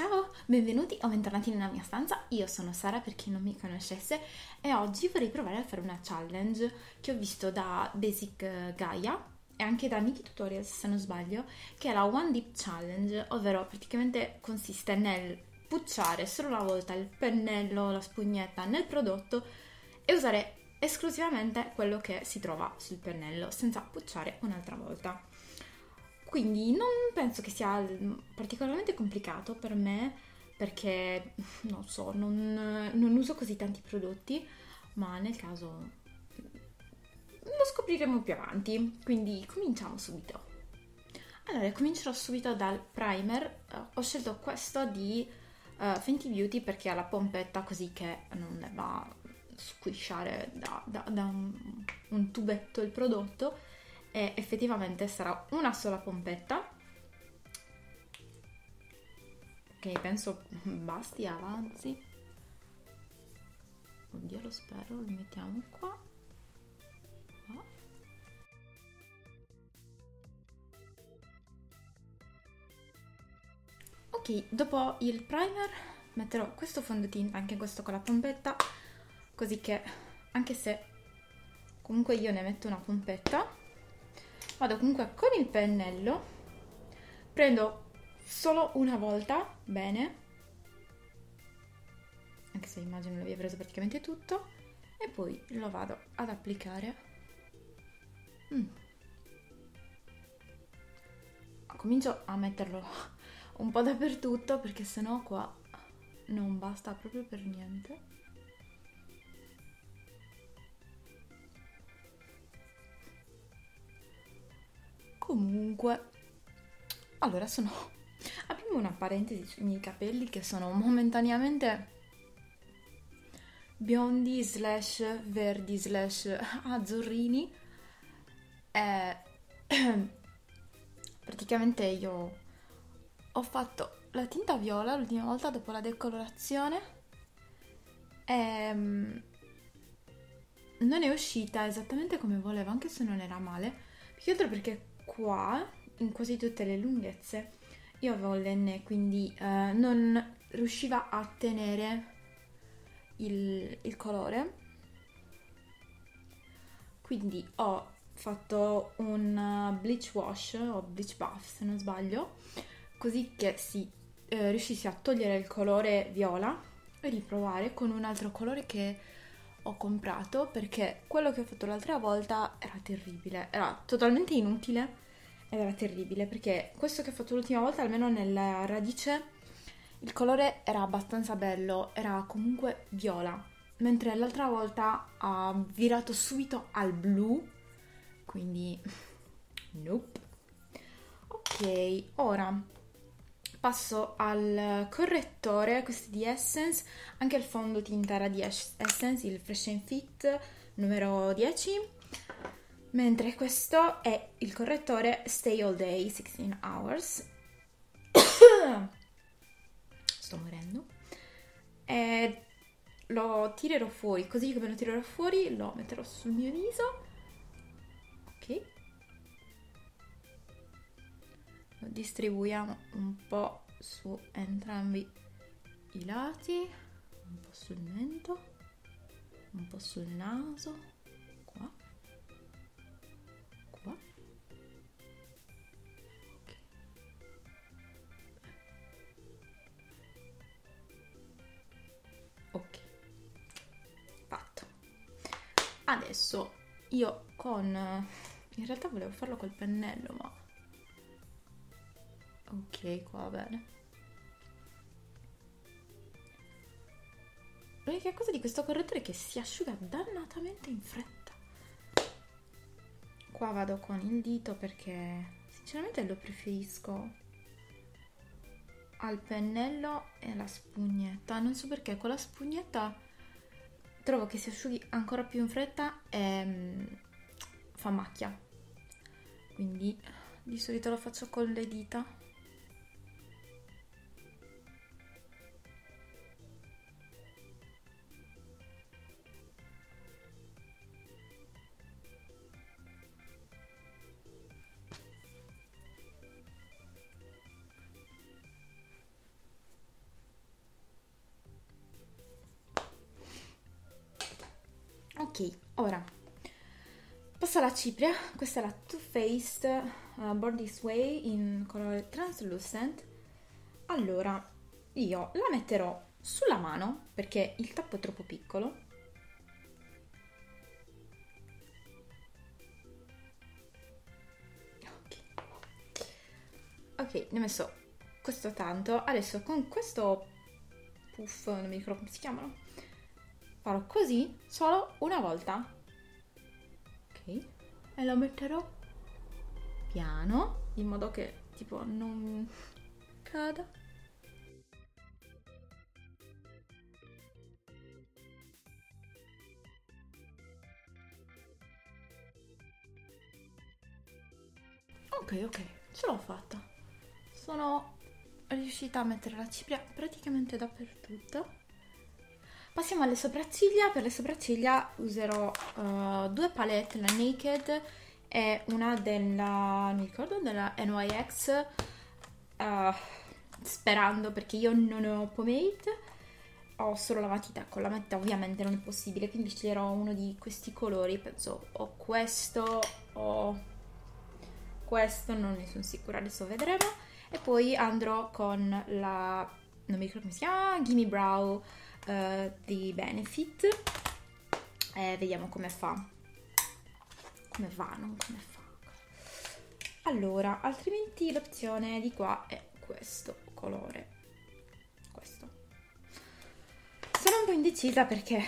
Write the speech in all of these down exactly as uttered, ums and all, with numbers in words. Ciao, benvenuti o bentornati nella mia stanza, io sono Sara per chi non mi conoscesse e oggi vorrei provare a fare una challenge che ho visto da Basic Gaia e anche da Nikki Tutorial se non sbaglio, che è la One Dip Challenge, ovvero praticamente consiste nel pucciare solo una volta il pennello, la spugnetta nel prodotto e usare esclusivamente quello che si trova sul pennello senza pucciare un'altra volta. Quindi non penso che sia particolarmente complicato per me perché, non so, non, non uso così tanti prodotti, ma nel caso lo scopriremo più avanti, quindi cominciamo subito. Allora, comincerò subito dal primer. Ho scelto questo di uh, Fenty Beauty perché ha la pompetta così che non deve squisciare da, da, da un, un tubetto il prodotto. E effettivamente sarà una sola pompetta, ok, penso basti, avanzi, oddio lo spero, lo mettiamo qua, qua. Ok, dopo il primer metterò questo fondotinta, anche questo con la pompetta, così che anche se comunque io ne metto una pompetta, vado comunque con il pennello, prendo solo una volta, bene, anche se immagino l'abbia preso praticamente tutto, e poi lo vado ad applicare. Mm. Comincio a metterlo un po' dappertutto perché sennò qua non basta proprio per niente. Comunque, allora sono, apriamo una parentesi sui miei capelli che sono momentaneamente biondi slash verdi slash azzurrini e praticamente io ho fatto la tinta viola l'ultima volta dopo la decolorazione e non è uscita esattamente come volevo, anche se non era male, più che altro perché qua, in quasi tutte le lunghezze, io avevo l'enne, quindi eh, non riusciva a tenere il, il colore. Quindi ho fatto un bleach wash, o bleach buff se non sbaglio, così che si eh, riuscisse a togliere il colore viola e riprovare con un altro colore che ho comprato, perché quello che ho fatto l'altra volta era terribile, era totalmente inutile ed era terribile perché questo che ho fatto l'ultima volta, almeno nella radice, il colore era abbastanza bello, era comunque viola, mentre l'altra volta ha virato subito al blu, quindi nope. Ok, ora passo al correttore, questo di Essence, anche il fondotinta era di Essence, il Fresh and Fit numero dieci, mentre questo è il correttore Stay All Day, sixteen hours, sto morendo, e lo tirerò fuori, così come lo tirerò fuori lo metterò sul mio viso, ok? Lo distribuiamo un po' su entrambi i lati, un po' sul mento, un po' sul naso, qua, qua. Ok, fatto. Adesso io con... in realtà volevo farlo col pennello, ma... ok, qua va bene. L'unica cosa di questo correttore è che si asciuga dannatamente in fretta. Qua vado con il dito perché sinceramente lo preferisco al pennello e alla spugnetta. Non so perché con la spugnetta trovo che si asciughi ancora più in fretta e um, fa macchia. Quindi di solito lo faccio con le dita. Ok, ora passo alla cipria. Questa è la Too Faced uh, Born This Way in colore translucent. Allora, io la metterò sulla mano perché il tappo è troppo piccolo. Ok, ne ho messo questo tanto. Adesso con questo puff, non mi ricordo come si chiamano, farò così solo una volta. Ok, e lo metterò piano, in modo che tipo non cada. Ok, ok, ce l'ho fatta. Sono riuscita a mettere la cipria praticamente dappertutto. Passiamo alle sopracciglia. Per le sopracciglia userò uh, due palette, la Naked e una della, non ricordo, della N Y X, uh, sperando, perché io non ho pomade, ho solo la matita. Con la matita ovviamente non è possibile, quindi sceglierò uno di questi colori, penso o questo o questo, non ne sono sicura, adesso vedremo. E poi andrò con la, non mi ricordo come si chiama, Gimme Brow uh, di Benefit. E vediamo come fa. Come va, non come fa. Allora, altrimenti l'opzione di qua è questo colore. Questo. Sono un po' indecisa perché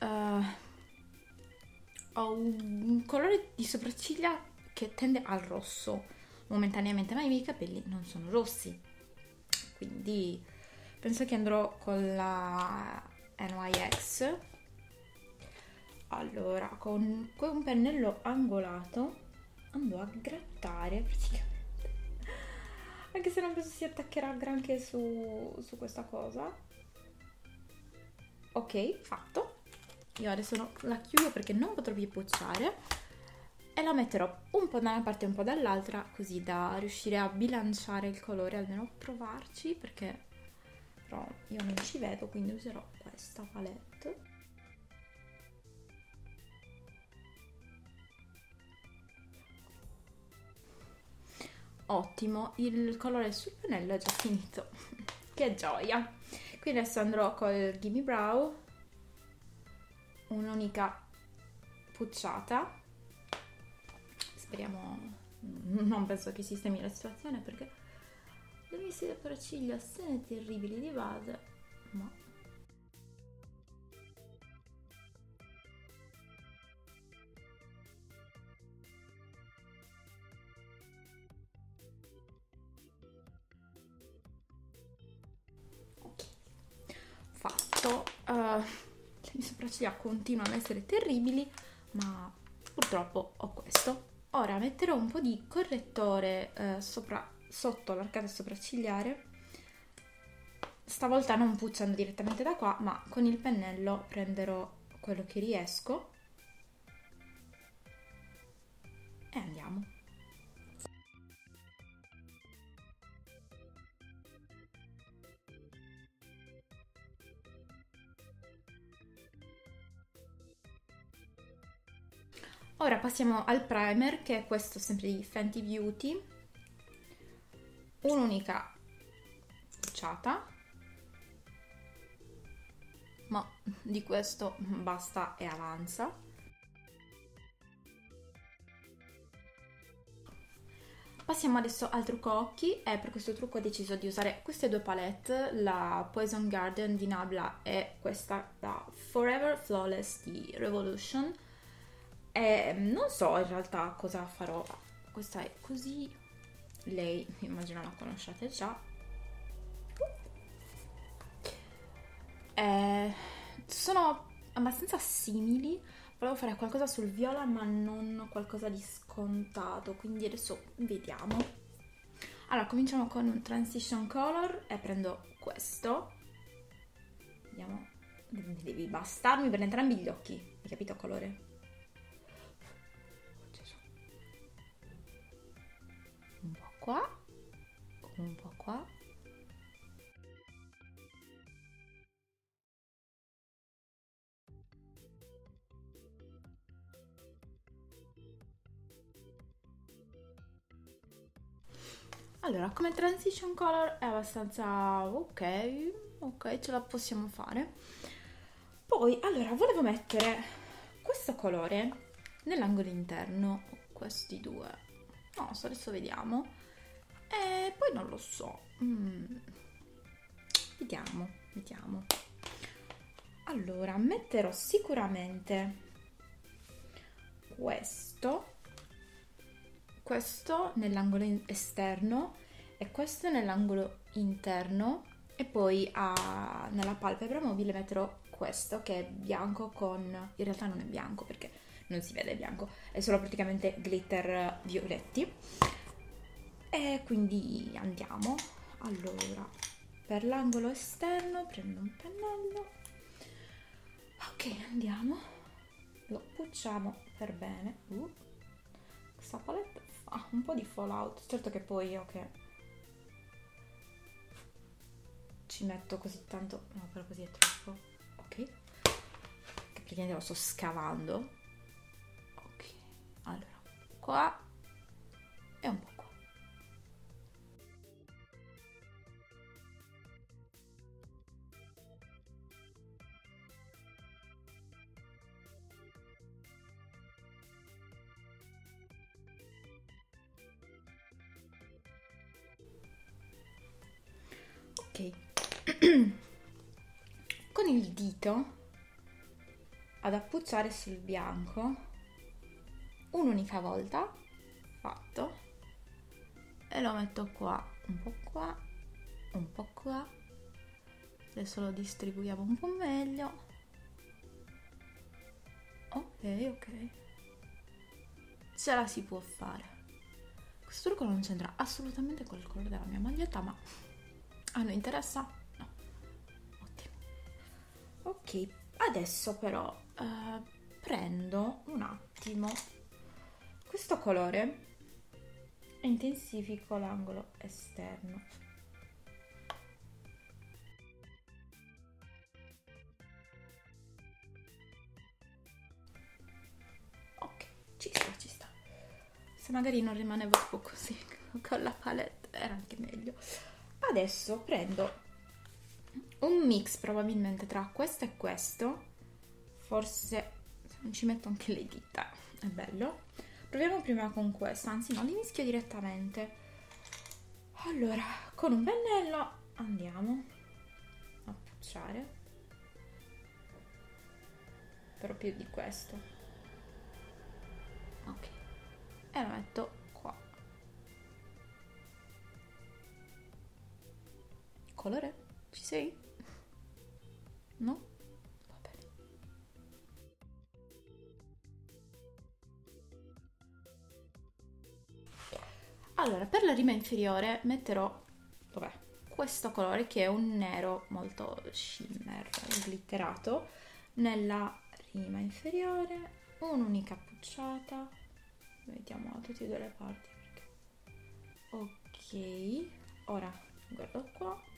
uh, ho un colore di sopracciglia che tende al rosso momentaneamente, ma i miei capelli non sono rossi, quindi penso che andrò con la N Y X. Allora, con, con un pennello angolato andrò a grattare praticamente, anche se non penso si attaccherà granché su, su questa cosa. Ok, fatto. Io adesso no, la chiudo perché non potrò più pucciare. E la metterò un po' da una parte e un po' dall'altra, così da riuscire a bilanciare il colore, almeno provarci, perché però io non ci vedo, quindi userò questa palette. Ottimo, il colore sul pennello è già finito. Che gioia! Quindi adesso andrò col Gimme Brow, un'unica pucciata. Speriamo, non penso che sistemi la situazione, perché le mie sopracciglia sono terribili di base, ma ok, fatto. Uh, le mie sopracciglia continuano ad essere terribili, ma purtroppo ho questo. Ora metterò un po' di correttore eh, sopra, sotto l'arcata sopraccigliare, stavolta non pucciando direttamente da qua, ma con il pennello prenderò quello che riesco e andiamo. Ora passiamo al primer, che è questo sempre di Fenty Beauty, un'unica pucciata, ma di questo basta e avanza. Passiamo adesso al trucco occhi e per questo trucco ho deciso di usare queste due palette, la Poison Garden di Nabla e questa da Forever Flawless di Revolution. Eh, non so in realtà cosa farò. Questa è così, lei immagino la conosciate già. Eh, sono abbastanza simili, volevo fare qualcosa sul viola ma non qualcosa di scontato, quindi adesso vediamo. Allora, cominciamo con un transition color e prendo questo. Vediamo, devi bastarmi per entrambi gli occhi, hai capito colore? Qua, un po' qua, Allora, come transition color è abbastanza ok, ok, ce la possiamo fare. Poi, allora, volevo mettere questo colore nell'angolo interno, questi due, no, adesso vediamo, e poi non lo so, mm. vediamo, vediamo. Allora, metterò sicuramente questo, questo nell'angolo esterno e questo nell'angolo interno, e poi a, nella palpebra mobile metterò questo che è bianco con... in realtà non è bianco perché non si vede bianco, è solo praticamente glitter violetti. E quindi andiamo. Allora, per l'angolo esterno prendo un pennello, ok, andiamo, lo pucciamo per bene. uh. Questa palette fa un po' di fallout, certo che poi io che ci metto così tanto, no, però così è troppo, ok, che praticamente lo sto scavando, ok, allora qua e un po' qua. Con il dito ad appoggiare sul bianco un'unica volta, fatto, e lo metto qua, un po' qua, un po' qua, adesso lo distribuiamo un po' meglio, ok, ok, ce la si può fare. Questo trucco non c'entra assolutamente col colore della mia maglietta, ma a noi interessa? No. Ottimo. Ok, adesso però eh, prendo un attimo questo colore e intensifico l'angolo esterno. Ok, ci sta, ci sta. Se magari non rimanevo un po' così con la palette era anche meglio. Adesso prendo un mix probabilmente tra questo e questo, forse ci metto anche le dita, è bello. Proviamo prima con questo, anzi no, li mischio direttamente. Allora, con un pennello andiamo a pucciare, però più di questo, ok, e lo metto qua. Colore? Ci sei? No? Va bene. Allora, per la rima inferiore metterò, vabbè, questo colore che è un nero molto shimmer, glitterato, nella rima inferiore, un'unica pucciata, mettiamo da tutte e due le parti, perché... ok, ora guardo qua.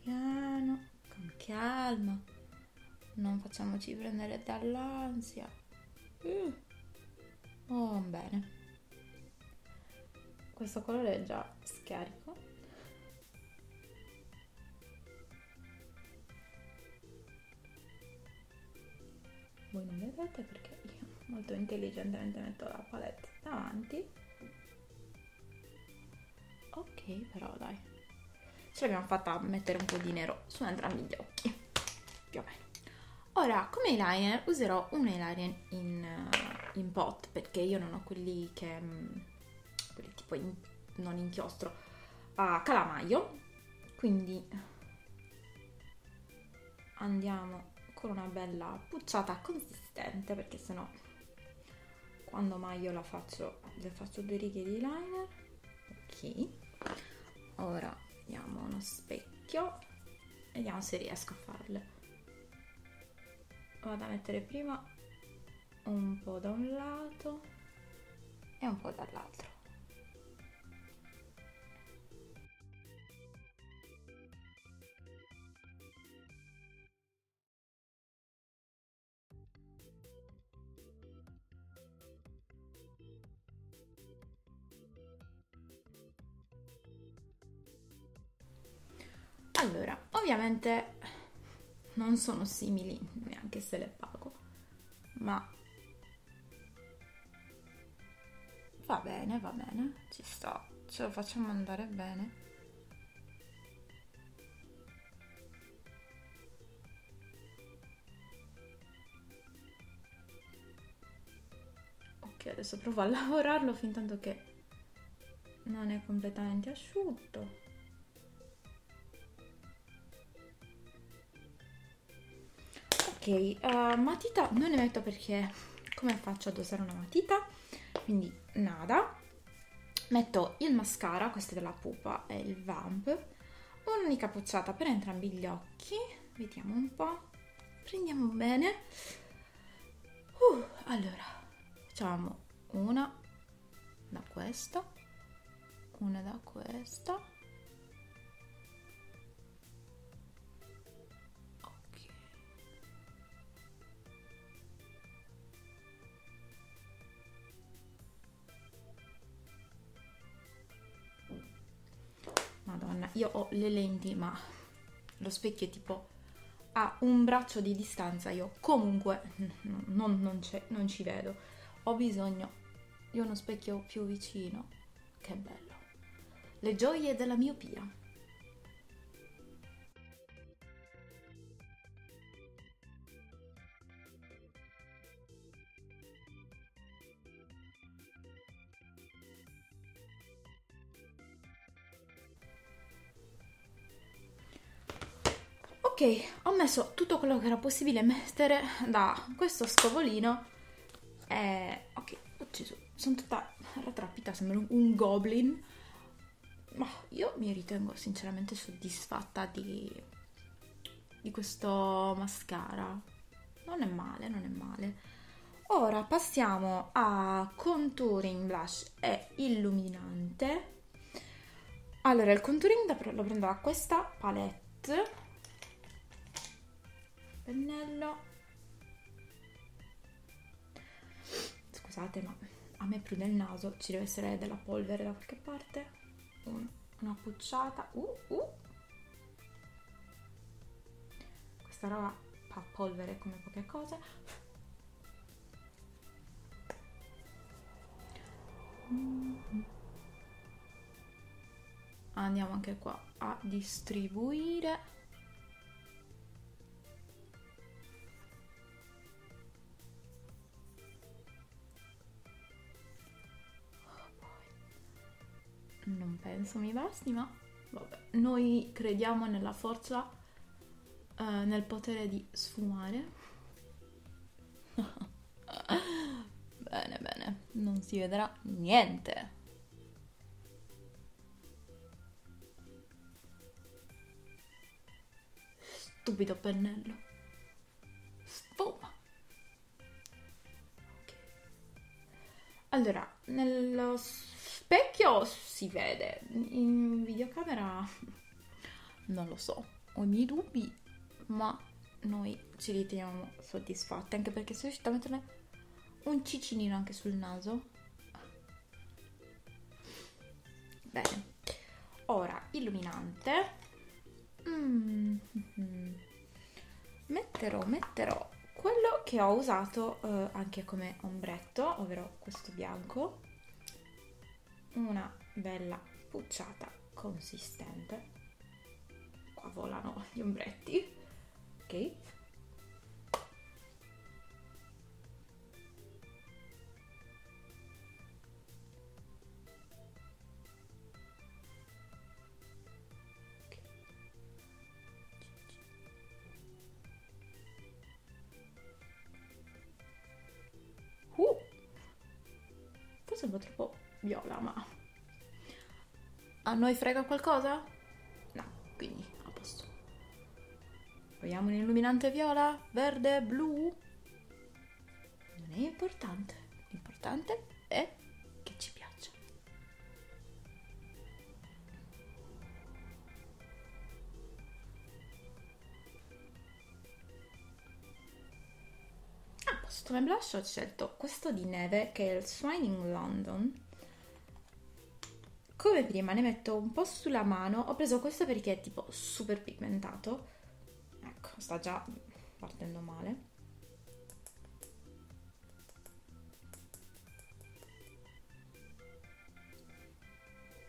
Piano, con calma, non facciamoci prendere dall'ansia. mm. Oh, bene, questo colore è già scarico, voi non vedete perché io molto intelligentemente metto la palette davanti, ok, però dai, ce l'abbiamo fatta a mettere un po' di nero su entrambi gli occhi, più o meno. Ora, come eyeliner userò un eyeliner in, in pot, perché io non ho quelli che... quelli tipo in, non inchiostro, a calamaio, quindi andiamo con una bella pucciata consistente, perché sennò quando mai io la faccio, le faccio due righe di eyeliner. Ok, ora vediamo uno specchio, vediamo se riesco a farle. Vado a mettere prima un po' da un lato e un po' dall'altro. Allora, ovviamente non sono simili, neanche se le pago, ma va bene, va bene, ci sto, ce lo facciamo andare bene. Adesso provo a lavorarlo fin tanto che non è completamente asciutto. Ok, uh, matita non ne metto perché come faccio ad usare una matita? Quindi nada. Metto il mascara, questo è della Pupa e il Vamp. Un'unica puzzata per entrambi gli occhi. Vediamo un po'. Prendiamo bene. Uh, allora. Facciamo una da questa, una da questa, ok, madonna, io ho le lenti ma lo specchio è tipo a un braccio di distanza, io comunque non, non, non ci vedo. Ho bisogno di uno specchio più vicino. Che bello. Le gioie della miopia. Ok, ho messo tutto quello che era possibile mettere da questo scovolino. Eh, ok, ucciso, sono tutta rattrappita, sembro un goblin, ma io mi ritengo sinceramente soddisfatta di, di questo mascara. Non è male, non è male. Ora passiamo a contouring, blush e illuminante. Allora, il contouring lo prendo da questa palette, pennello. Scusate, ma a me prude il naso, ci deve essere della polvere da qualche parte. Una pucciata. Uh, uh. Questa roba fa polvere come poche cose. Andiamo anche qua a distribuire. Non penso mi basti, ma vabbè, noi crediamo nella forza, eh, nel potere di sfumare. Bene, bene, non si vedrà niente. Stupido pennello. Sfuma. Ok. Allora, nello specchio si vede, in videocamera non lo so, ho i miei dubbi, ma noi ci riteniamo soddisfatte, anche perché sono riuscita a metterne un cicinino anche sul naso. Bene, ora illuminante. mm -hmm. metterò metterò quello che ho usato eh, anche come ombretto, ovvero questo bianco. Una bella pucciata consistente. Qua volano gli ombretti. Ok. Uh! Forse un po' troppo viola, ma a noi frega qualcosa? No, quindi a posto. Vogliamo un illuminante viola, verde, blu? Non è importante, l'importante è che ci piaccia. A posto, come blush ho scelto questo di Neve, che è il Swinging London. Come prima ne metto un po' sulla mano, ho preso questo perché è tipo super pigmentato, ecco, sta già partendo male.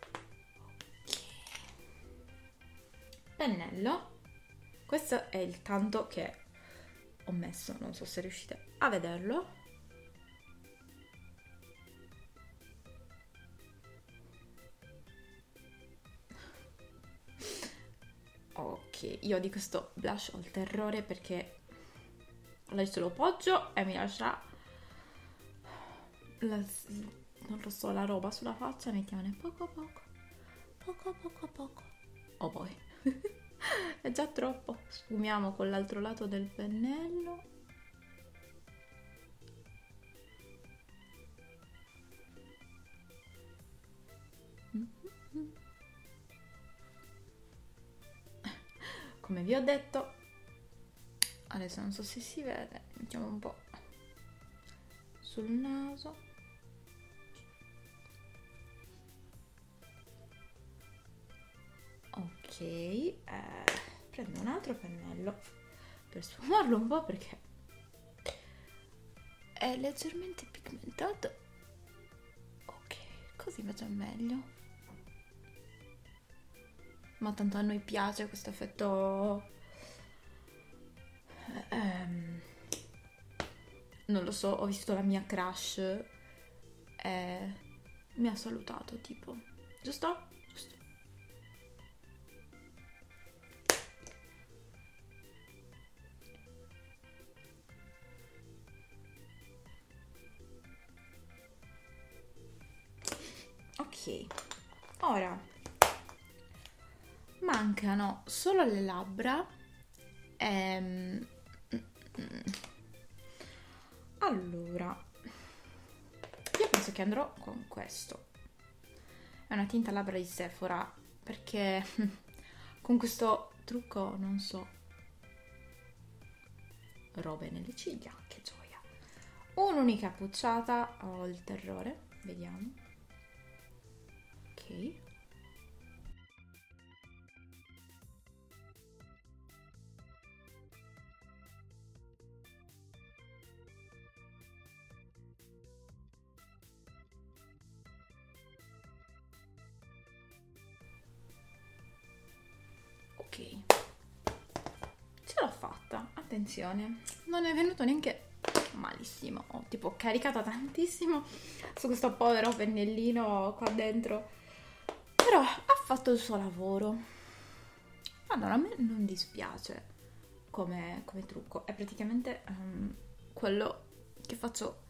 Okay. Pennello, questo è il tanto che ho messo, non so se riuscite a vederlo. Ok, io di questo blush ho il terrore perché adesso lo poggio e mi lascia la, non lo so, la roba sulla faccia mi tiene poco poco, poco poco poco. Oh poi, è già troppo. Sfumiamo con l'altro lato del pennello. Mm-hmm. Come vi ho detto, adesso non so se si vede, mettiamo un po' sul naso. Ok, eh, prendo un altro pennello per sfumarlo un po' perché è leggermente pigmentato. Ok, così va già meglio. Ma tanto a noi piace questo effetto, ehm, non lo so, ho visto la mia crush e mi ha salutato tipo, giusto? Giusto. Ok, ora mancano solo le labbra. Ehm... Allora, io penso che andrò con questo. È una tinta labbra di Sephora, perché con questo trucco, non so, robe nelle ciglia, che gioia. Un'unica pucciata, ho il terrore, vediamo. Ok. Ce l'ho fatta, attenzione, non è venuto neanche malissimo, ho tipo caricato tantissimo su questo povero pennellino qua dentro, però ha fatto il suo lavoro. Allora, a me non dispiace come, come trucco, è praticamente um, quello che faccio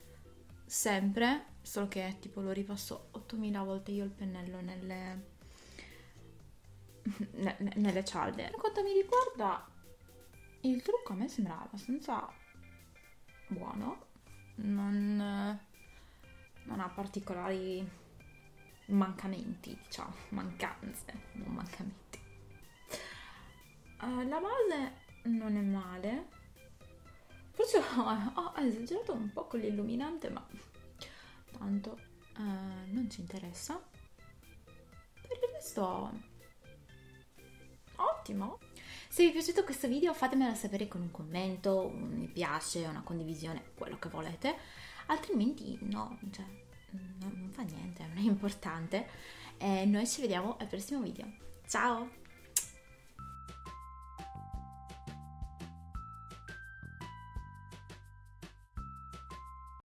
sempre, solo che tipo lo ripasso ottomila volte io il pennello nelle... nelle cialde. Per quanto mi riguarda, il trucco a me sembra abbastanza buono, non, non ha particolari mancamenti, diciamo, mancanze, non mancamenti. Uh, la base non è male, forse ho, ho esagerato un po' con l'illuminante, ma tanto uh, non ci interessa. Per il resto... ottimo. Se vi è piaciuto questo video fatemelo sapere con un commento, un mi piace, una condivisione, quello che volete, altrimenti no, cioè, non, non fa niente, non è importante. E noi ci vediamo al prossimo video, ciao!